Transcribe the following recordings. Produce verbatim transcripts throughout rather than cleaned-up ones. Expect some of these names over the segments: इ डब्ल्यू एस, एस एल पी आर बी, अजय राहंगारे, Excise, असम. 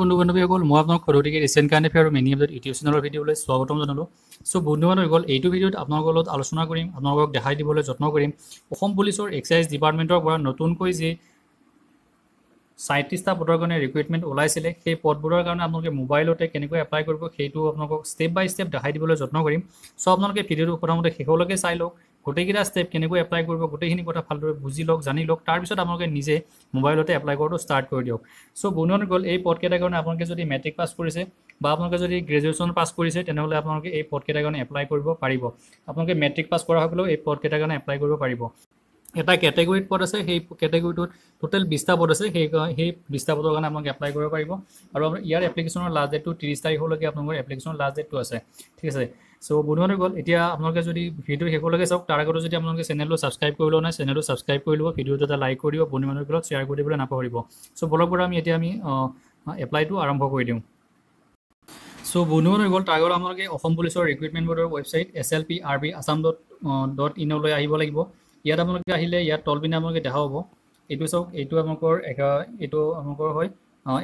बंधु बान्धवीসকল मैं आपको खरतटिके रिसेंट करंट अफेयर और मेनी अपडेट यूट्यूब चैनल भिडिओले स्वागतम जानालो। सो बंधु बान्धवीসকল एटु भिडिओत आपनर लगत आलोचना करिम, आपनरक देखाइ दिबले यत्न करिम असम पुलिसर एक्साइज डिपार्टमेंटर पर नतुनकै जे साइंटिस्ट पदर कारण रिक्रुटमेंट ओलाइसिले সেই পদবোৰৰ কাৰণে আপোনালোকে মোবাইলতে কেনেকৈ এপ্লাই কৰিব সেইটো আপোনালোকক স্টেপ বাই স্টেপ দেখাই দিবলৈ যত্ন কৰিম। সো আপোনালোকে ভিডিওটো প্ৰথমতে শেষলৈকে চাই লওক, গোটেইকেইটা স্টেপ কেনেকৈ এপ্লাই কৰিব গোটেইখিনি কথা ভালদৰে বুজি লওক, জানি লওক, তাৰ পিছত আপোনালোকে নিজে মোবাইলতে এপ্লাই কৰাটো ষ্টাৰ্ট কৰি দিয়ক। সো বন্ধুসকল এই পদকেইটাৰ কাৰণে আপোনালোকে যদি মেট্ৰিক পাছ কৰিছে বা আপোনালোকে যদি গ্ৰেজুৱেচন পাছ কৰিছে তেনেহলে আপোনালোকে এই পদকেইটাৰ কাৰণে এপ্লাই কৰিব পাৰিব। আপোনালোকে মেট্ৰিক পাছ কৰা হ'লেও এই পদকেইটাৰ কাৰণে এপ্লাই কৰিব পাৰিব। এটা কেটেগৰীত পদ আছে, সেই কেটেগৰীটোত টোটাল বিশটা পদ আছে, সেই সেই বিশটা পদৰ কাৰণে আপোনালোকে এপ্লাই কৰিব পাৰিব। আৰু আমাৰ ইয়াৰ এপ্লিকেশ্যনৰ লাষ্ট ডেটটো ত্ৰিশ তাৰিখলৈকে আপোনালোকৰ এপ্লিকেশ্যনৰ লাষ্ট ডেটটো আছে, ঠিক আছে। সো বন্ধুসকল গ'ল এতিয়া আপোনালোকে যদি ভিডিও শেষলৈকে চাওক তাৰ আগতে যদি আপোনালোকে চেনেলটো সাবস্ক্রাইব কৰিলো নাই চেনেলটো সাবস্ক্রাইব কৰি লব, ভিডিওটো এটা লাইক কৰি দিব, বন্ধুসকলক শ্বেয়াৰ কৰি দিবলৈ নাপাহৰিব। সো বলৰ পৰা আমি এতিয়া আমি এপ্লাইটো আৰম্ভ কৰি দিওঁ। सो बंधुबान तार आगे आपके पुलिस रिक्रुटमेंट बोर्डर website एस एल पी आर बी Assam dot dot in लगे इतना इतना तलपिने आपके देखा हम यू चाव यूर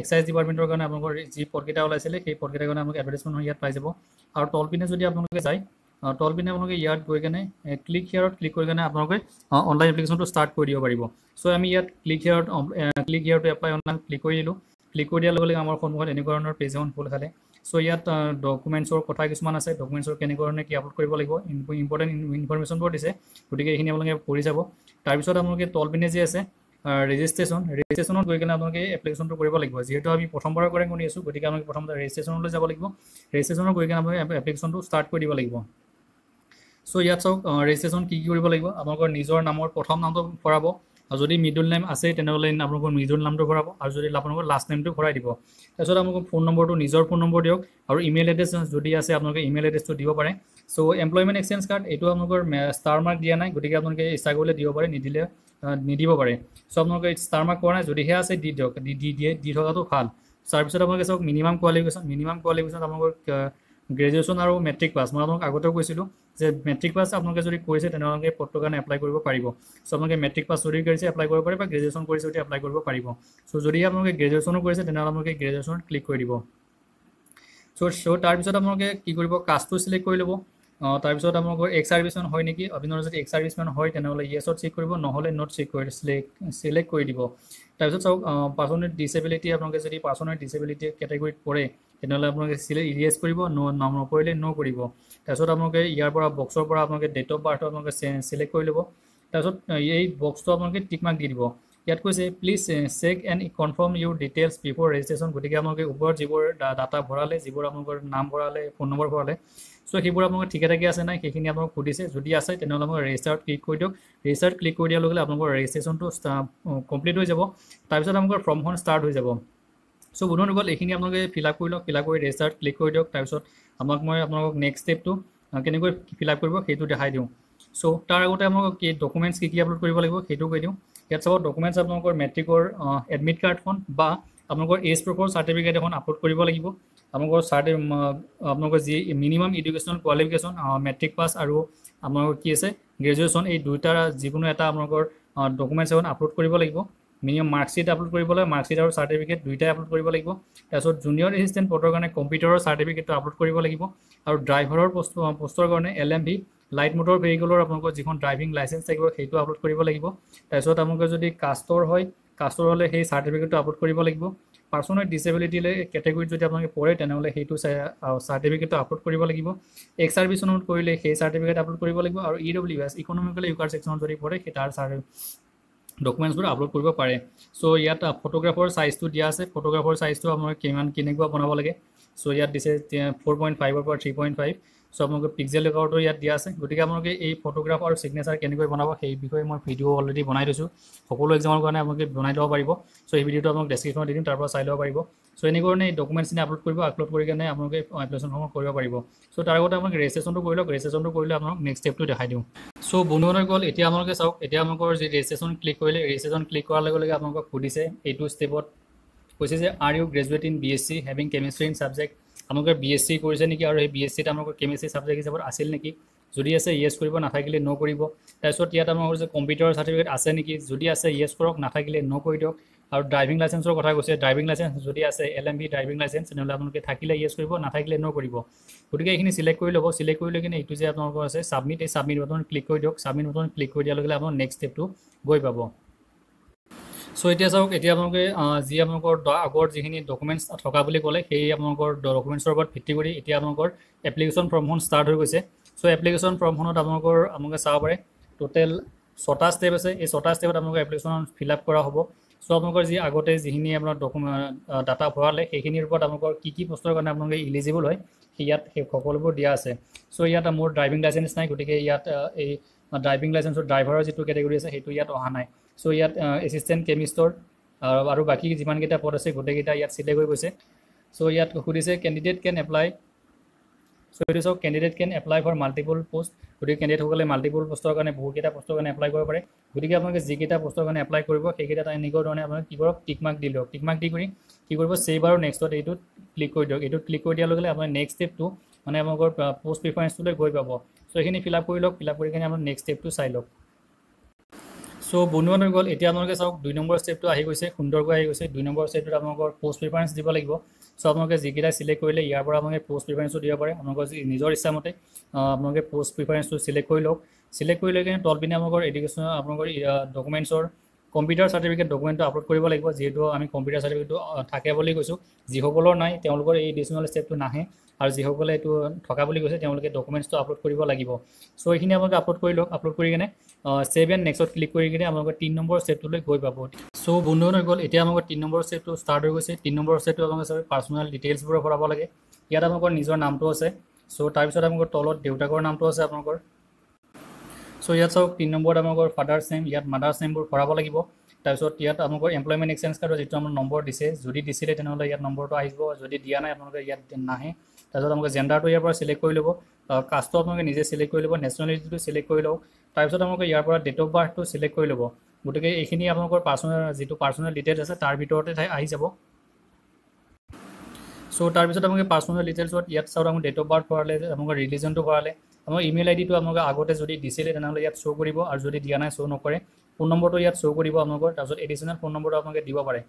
एक्साइज डिपार्टमेंटर कारण जी पदकटा ओल्स पदकटार एडभार्टाइजमेंट इतना पाई जा तलपिने जो आपके जाए तलपिने आपके इतना गई कहने क्लिक हेयर क्लिक करनल एप्लिकेशन स्टार्ट कर पार। सो आम इतना click here click here apply online click कर दिल्ली क्लिक कर दियार लगे आम सम्मुख एने पेज एन फुल खाले। सो इतना डकुमेन्ट्सर कथा किसान आए डकुमेन्ट्सर के की आपलोड कर लगे इम्पर्टेन्ट इनफरमेशन बहुत दिशा गति के ये पढ़ी जा तार तलपिने जी आए रेजिस्ट्रेशन रेजिस्ट्रेशन गई कहने एप्लिकेशन लगे जी आम प्रथम बार गई आसो गति के प्रथम रेजिस्ट्रेशन जा रेजिस्ट्रेशन गई कहने एप्लिकेशन स्टार्ट कर दी लगे। सो इतना चाव रेजिस्ट्रेशन की लगे आपलोर निजर नाम प्रथम नाम तो भरा और जो मिडल नेम आसे आपको मिडल नाम भरा और जो आपको लास्ट नेम तो भराई दी तक आपको फोन नम्बर तो निजर फोन नम्बर दियक और इमेल एड्रेस जो आसे आपको इमेल एड्रेस तो दी पे। सो एम्प्लॉयमेंट एक्सचेंज कार्ड ये स्टार मार्क दिया ना गति के इच्छा कर दी पे निदिले निदी पे। सो आपको स्टार मार्क ना जो आए दी दियक दी थका तो भल। तार सब minimum qualification minimum qualification graduation और मेट्रिक पास मैं आपको आगते कैसे मेट्रिक पास आपके जो कैसे पदर कारण एप्लाई पार। सो आपके मेट्रिक पास जो कैसे एप्लाई पारे ग्रेजुएशन जो एप्लाई पार। सो जो आपके ग्रेजुएशन कैसे ग्रेजुएशन क्लिक कर दी। सो सो तार कि कास्ट सिलेक्ट कर लो तार एक्स सर्विसमेन है निकी अपना जो एक्स सर्विसमेन है येस चेक कर नट चेक सिलेक्ट कर दी। तार पर्सनल डिसेबिलिटी आपके जो पर्सनल डिसेबिलिटी कैटेगरीत पड़े तेनाली सिले इरेज नो नाम नपरिले नो तारे यार बक्सर आपके डेट अफ बार्थ सिलेक्ट कर लो तार बक्स तो आपके टिक मार्क दी दी। इतना कैसे please check and confirm your details before registration गति के ऊपर जी डाटा भराले जी नाम भराले फोन नम्बर भराले। सो सब ठीक ठाक आसे ना सीखी आपको खुदीसे जो आए तो रेजिस्टार क्लिक कर दियक रेजिस्टार क्लिक कर दियार लगे रेजिस्ट्रेशन तो कमप्लीट हो जाए तार फर्म स्टार्ट हो जाए। सो बंधुসকল এইখিনি আপোনালোকে ফিলআপ কৰি লওক, ফিলআপ কৰি ৰেজিষ্টাৰ্ড ক্লিক কৰি দিয়ক, তাৰ পিছত আমাক মই আপোনালোকক নেক্সট স্টেপটো কেনেকৈ ফিলআপ কৰিব সেইটো দেখাই দিওঁ। সো তাৰ আগতে আপোনালোকক কি ডকুমেন্টছ কি কি আপলোড কৰিব লাগিব সেইটো কৈ দিওঁ। ইয়াত সব ডকুমেন্টছ আপোনালোকৰ মেট্ৰিকৰ এডমিট কাৰ্ডখন বা আপোনালোকৰ এজ প্ৰফৰ সার্টিফিকেট এখন আপলোড কৰিব লাগিব। আপোনালোকৰ আপোনালোকৰ যি minimum educational qualification matric pass আৰু আপোনালোকৰ কি আছে গ্ৰেজুৱেচন এই দুটাৰ যিকোনো এটা আপোনালোকৰ ডকুমেন্টছ এখন আপলোড কৰিব লাগিব। मिनिमाम मार्कशीट आपलोड कर लगे मार्कशीट और सर्टिफिकेट दुईटाई आपलोड कर लगे। तक जूनियर एसिस्टेंट पदर कारण कम्पिउटर सर्टिफिकेट आपलोड कर लगे और ड्राइवर पोस्टर कारण L M V light motor भेहिकलर आपको जी ड्राइविंग लाइसेंस थको आपलोड कर लगे। तक आपको जो कास्टर है कास्टर हमें सही सर्टिफिकेट आपलोड कर लगे। पार्सनल डिसेबिलिटी कैटेगरी जो आपको पड़े तेनाली सर्टिफिकेट आपलोड कर लगे। एक्स सर्विसमेन कर सर्टिफिकेट आपलोड कर लगे और इ डब्ल्यू एस economical यूकार section जो पड़े तार डकुमेन्ट्सबूर आपलोड कर पारे। सो इतना फोटोग्राफर साइज तो दिया है फोटोग्राफर साइज तो कि बनाब लगे। सो इतना दिशा फोर पॉइंट फाइवर पर थ्री पॉइंट फाइव। सो आपको पिक्सेल लेआउट इतना दिया है गति के फोटोग्राफ और सिग्नेचर के बनाब सही विषय मैं भिडिओ अलरेडी बनाई दूँ सको एग्जाम कारण बनाई लो पार। सो ये भिडिओ आपको डेस्क्रिप्शन दी तार चाह पार। सो एने डकुमेन्ट्स आपलोड कर आपलोड करके एप्लिकेशन पार। सो तार आगे आपको रेजिस्ट्रेशन कर लग रेजिस्ट्रेशन कर नेक्स्ट स्टेप देखा दूँ। सो बंधुबान इतना आपके चाव जी रेजिस्ट्रेशन क्लिक कर रेजिस्ट्रेशन क्लिक कर लगे लगे आपको खुदीसे यू स्टेपत कैसे जो are you graduate in B S C having chemistry in subject आपको बी एस सी करें निकी और B S C chemistry subject हिसाब से आसिल निकी जो आसे येस नाथाकिले नो कर। तक इतना कम्पिउटर सर्टिफिकेट आसे निकी जो आसे येस करक नाथाकिले नो कर दियक और ड्राइविंग लाइसेंसर कथा कैसे ड्राइविंग लाइसेंस जो L M V driving licence तेनाली थकिले येस नाथकिले नो गति के सिलेक्ट कर लो सिलेक्ट कर लेकिन ये आपको सबमिट सबमिट बटन क्लिक कर दियक सबमिट बटन क्लिक कर दियार लगे नेक्स्ट स्टेप तो गई पा। सो इतना चाहक इतना आपन जी आपन आगर जी डकुमेंट्स थका कले डकुमेंट्स ऊपर भित्ति इतना आपन एप्लिकेशन फर्म स्टार्ट हो गई। सो एप्लिकेशन फर्म आपन चाह पे टोटल छटा स्टेप आए ये छटा स्टेप एप्लिकेशन फिलआप करा हम। सो आपन जी आगते जी डकुमेंट डाटा भराले ऊपर आपन की पोस्टर कारण आपन इलिजिबल है इतना सकूबूर दिया। सो इतना मोर ड्राइविंग लाइसेंस ना गए इतना ड्राइविंग लाइसेंस ड्राइवर जी कैटेगरी आए इतना अहरा ना। सो इत एसिस्टेंट केमिस्टर और बाकी जीमानक पद आए गोटेकटा इतना सिलेक्ट हो गई। सो इत सूदिसे कैंडिडेट कैन एप्लाई। सो ये सब candidate can apply for multiple post गति कैंडिडेट माल्टिपल पोस्टर कारण बहुतकटा पोस्टर कारण एप्लाई कर पे गति अपने जीकटा पोस्टर कारण एप्लाई कर कि टिक मार्क दिल टिक मार्क दी सेव और नेक्स्ट यू क्लिक कर दियक यू क्लिक कर दियार लगे अपना नेक्स्ट स्टेप तो मैं अपना पोस्ट प्रिफरेंस तो गई पा। सो ये फिलआप कर लग फिलआप कर नेक्स्ट स्टेप तो चाह लग। सो बनुआन गल इतना आपन चाहक दुई नम्बर स्टेप तो आई गई सुंदरको आई गई दुई नम्बर स्टेप आपन पोस्ट प्रिफरेंस दी लगे। सो आपन जीकटा सिलेक्ट करें इतना पोस्ट प्रिफरेंस दी पे अपने निजर इच्छा मते आपन पोस्ट प्रिफरेंस तो सिलेक्ट कर लग सिलेक्ट कर लेकिन तलपिने आपन एडुकेशन आपन डकुमेंट्सर कम्पिटार सर्टिफिकेट डकुमेंट आपलोड कर लगे जी कम्पिटार सर्टिफिकेट थके बोली कैसा जिसर ना एडिशनल स्टेप तो नाहे और जिसमें थका कैसे डकुमेंट्स तो आपलोड कर लगे। सो ये आपलोड कर लग आपलोड कर सेव एंड नेक्स्ट क्लिक कर तीन नम्बर स्टेप तो गई पा। सो बंधुन गल इतना तीन नम्बर स्टेप तो स्टार्ट हो गई। तीन नम्बर स्टेप तो पार्सनल डिटेल्स भराब लगे इतना निजर नाम तो आए। सो तार तल देउताकर नाम तो आए आपन। सो इत चाहक तीन नम्बर आम फादार्स नेम इतना मादार्स नेम भराब लगे तक एमप्लयमेंट एक्सचेंज कार्ड जी नम्बर दी जो दी इतना नम्बर तो आसो जो दिया ना अपने इतना नाहे तक जेंडार तो यार सिलेक्ट कर लो कास्ट अपने निजे सिलेक्ट कर लो नेशनलिटी तो सिलेक्ट कर लो तक यार डेट अफ बार्थ तो सिलेक्ट कर लो गति के ये पार्सनल जी पार्सनल डिटेल्स आए तार भरते आई जा। सो तार पार्सनल डिटेल्स इतना चाहक डेट अफ बार्थ भराले रिलिजन तो भराले आम इमेल आई डी तो आगते जो दिखे इतना शो कर और जो दिया ना शो नक फोन नम्बर तो इतना शो कर तक एडिशनल फोन नम्बर तो दी पे।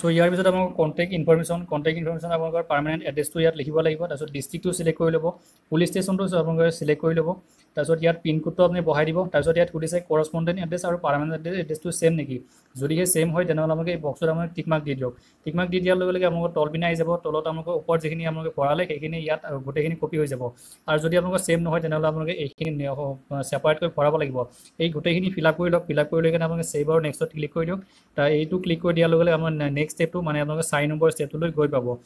सो यार पद कन्टेक्ट इनफर्मेशन कन्टेक्ट इनफर्मेशन आपको परमानेंट एड्रेस तो इतना लिखा लगे तक डिस्ट्रिक्ट तो सिलेक्ट कर लो पुलिस स्टेशन तो अपने सिलेक्ट कर लो तक इतना पिन कोड तो अपनी बढ़ाई दी तक इतना सूदिसे करस्पन्डेंट एड्रेस और परमानेंट एड्रेस तो सेम नेकी जो सेम है तेनाली बक्स टिक मार्क दी दियक टिक मार्क दी दियार लगे लगे आपको तलपिने आई जा तलत ऊपर जी भराले इतना गोटेखी कपि हो जाए और जो आपको सेम ना तेनाली सेपारेटक भराब लगे गोटेखी फिलआप कर लग फिलआप कर लेकिन सेव और नेक्स्ट क्लिक कर दियक यू क्लिक कर दियार लगे लगे नेक्स्ट स्टेप तो मैं चार नम्बर स्टेप तो गई पा।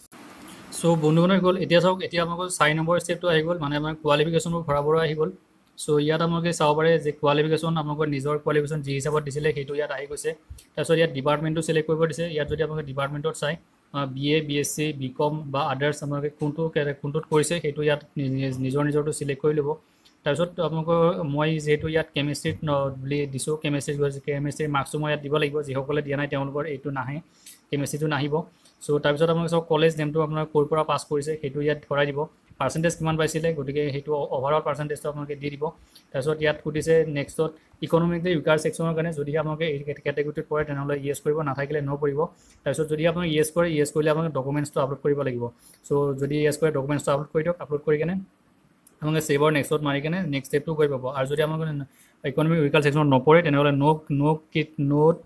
सो बंधुगण गल इतना चाहक इतना चार नम्बर स्टेप तो गल मैं क्वालिफिकेशन भराबर आ गल। सो इतना आपन चाह पे क्वालिफिकेशन आपको निजर क्वालिफिकेशन जी हिसाब से दिखे तो इतना आई गई तक इतना डिपार्टमेंट तो सिलेक्ट कर दिखे इतना जो आपको डिपार्टमेंट चाय B A B S C B com others आपन क्या निजर निजर तो सिलेक्ट कर लो तक मैं जी इतना केमिस्ट्री दी केमिस्ट्री केमिस्ट्री मार्क्स मैं इतना दी लगे जिसमें दिया ना यू नाहे केमिस्ट्री तो नाहिब। सो तक चाहक कॉलेज नेम तो अपना कौर पास कर भरा दी पार्सेंटेज किमान पाइसिले गति के ओवरऑल पार्सेंटेज तो आपको दी दी तक इतना सूदिसे नेक्स्ट इकोनॉमिकली वीकार सेक्शनर कारण जो आपको कैटेगरी पड़े तेनाली येस नाथकिले नो तक जो आपको येस करे येस कर डकुमेंट्स तो आपलोड कर लगे। सो जो येस करे डकुमेंट्स तो आपलोड कर दियक आपलोड कर आपको सेव और नेक्स्ट मारि के नेक्स्ट स्टेप तो गई पा और जो इकोनॉमिक वीकार सेक्शन नपरे तेनाली नो नो किट नोट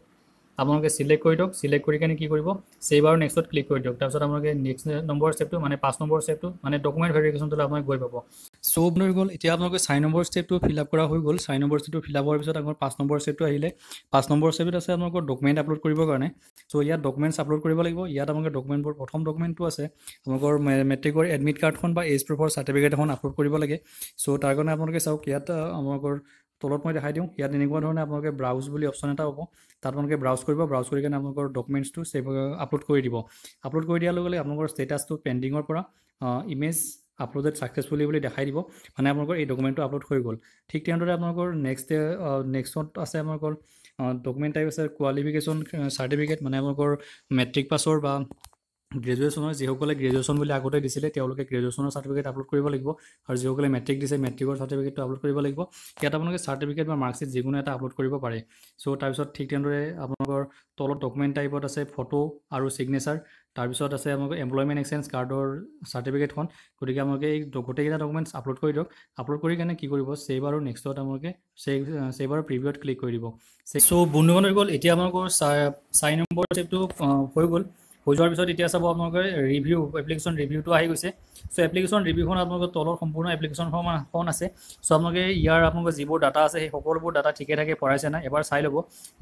आपन सिलेक्ट कर दियक सिलेक्ट कर सेव और नेक्स्ट क्लिक कर दियक तक आपके नेक्स्ट नम्बर स्टेप तो मैं पाँच नम्बर स्टेप तो मैं डकुमेंट वेरिफिकेशन तो आपको गई पा। सो बन गल इतना आपको चार नम्बर स्टेप तो फिलआप करा हो गल चार नम्बर स्टेप तो फिलआप होने पास आम पाँच नम्बर स्टेप तो आए पाँच नम्बर स्टेप आए आपको डकुमेंट आपलोड करें। सो इतना डकुमेंट्स आपलोड कर लगे इतना आपको डकुमेंट प्रथम डकुमेंट तो आए आपको मेट्रिकर एडमिट कार्ड एज प्रूफर सर्टिफिकेट आपलोड कर लगे। सो तार कारण आपन चाहक इतना तलत मैं देखा दूँ इतना इनके ब्राउज भी अपशन एट पा तक ब्राउज कर ब्राउज कर डकुमेंट्स तो सेव आपलोड कर दी आपलोड कर दियार लगे आपन स्टेटास तो पेंडिंगर इमेज आपलोडेड सक्सेसफुली देखा दी मैं आपको डकुमेंट तो आपलोड हो गल। ठीक आपन नेक्स्ट नेक्स्ट आसे आपन डकुमेंट टाइप आसे क्वालिफिकेशन सर्टिफिकेट मैं आपको मेट्रिक पासर ग्रेजुएशनर जिसके ग्रेजुएशन आगते दिखे ग्रेजुएशनर सर्टिफिकेट आपलोड कर लगे और जिसके मेट्रिक दिखे मेट्रिकर सर्टिफिकेट आपलोड कर लगे इतना अपने सर्टिफिकेट मार्कशीट जिको एट आपलोड कर पे। सो तार पास ठीक तलत डकुमेंट टाइपत आसे फटो और सिग्नेचार तार आसे एमप्लयमेंट एक्सचेंज कार्डर सर्टिफिकेट गति के गोटेक डकुमेंट्स आपलोड कर दियक आपलोड करके कि सेव और नेक्स्ट सेव और प्रिव्यूत क्लिक कर दी। सो बंधुबान इतना अपना चार नम्बर स्टेप हो गल हो जोৱাৰ পিছত এতিয়া চাব আপোনালোকে ৰিভিউ এপ্লিকেশন ৰিভিউটো আহি গৈছে। সো এপ্লিকেশন ৰিভিউখন আপোনালোকৰ তলৰ সম্পূৰ্ণ এপ্লিকেশন ফৰ্ম আছে। সো আপোনালোকে ইয়াৰ আপোনালোকৰ যিবোৰ ডাটা আছে সেই সকলোবোৰ ডাটা ঠিকে থাকে পঢ়াইছে না এবাৰ চাই ল'ব।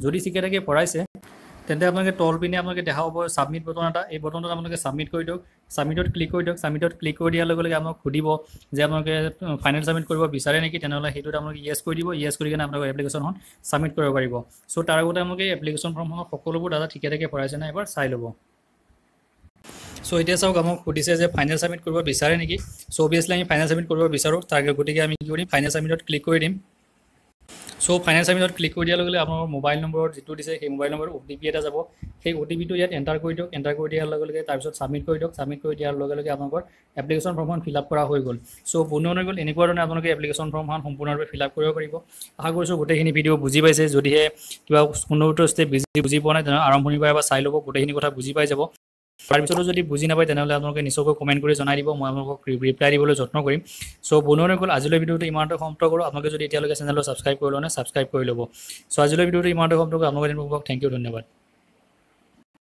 যদি ঠিকে থাকে পঢ়াইছে তেন্তে আপোনালোকে তল পিনে আপোনালোকে দেখা হ'ব সাবমিট বটন এটা, এই বটনটোত আপোনালোকে সাবমিট কৰি দিয়ক। সাবমিটত ক্লিক কৰি দিয়ক। সাবমিটত ক্লিক কৰি দিয়াৰ লগে লগে আপোনাক খুদিব যে আপোনালোকে ফাইনেল সাবমিট কৰিব বিচাৰে নেকি, তেনেহ'লে সেইটোত আপোনালোকে ইয়েছ কৰি দিব। ইয়েছ কৰি কিনে আপোনালোকৰ এপ্লিকেশনখন সাবমিট কৰিব পাৰিব। সো তাৰ আগতে আপোনালোকে এপ্লিকেশন ফৰ্মখনৰ সকলোবোৰ ডাটা ঠিকে থাকে পঢ়াইছে না এবাৰ চাই ল'ব। सो इतना सब आम खुदिसे फाइनल सबमिट करब विचारे नेकी। सो अबियसली आम फाइनल सबमिट करब विचारो तार गति के फाइनल सबमिटत क्लिक कर दिम। सो फाइनल सबमिटत क्लिक कर दियार लगे आपोनार मोबाइल नम्बर जी दिसे मोबाइल नम्बर ओटीपी एटा जाब सेई ओटीपीटो इयात एंटार कर दियक। एंटार कर दियार लगे लगे तार पिছত सबमिट कर दियक। सबमिट कर दियार लगे लगे आपोनार एप्लिकेशन फर्मखन फिलआप करा हो गल। सो पूर्ण गल एनेकुवा धरणे आपोनालोके एप्लिकेशन फर्मखन सम्पूर्णरूपे फिलआप करिब पारिब। आशा करिছোঁ गोटेइখিনি ভিডিঅ' বুজি পাইছে। যদিহে কিবা কোনোটো স্টেপ বুজি পোৱা নাই তেনে আৰম্ভণিৰ পৰা এবাৰ চাই ল'ব, গোটেইখিনি কথা বুজি পাই যাব। तार पिछले जो बुझी ना पाए आपके निश्चय कमेंट कर जाना दी मैं रिप्लाई दी जत्न करम। सो बंधुर गल आज भिडिओ इमानते समाप्त करूँ। आपके जो इतना चैनल सब्सक्राइब कर ला सब्सक्राइब कर लो। सो आज भिडिओ इमानते समाप्त करूँ। आपको थैंक यू, धन्यवाद।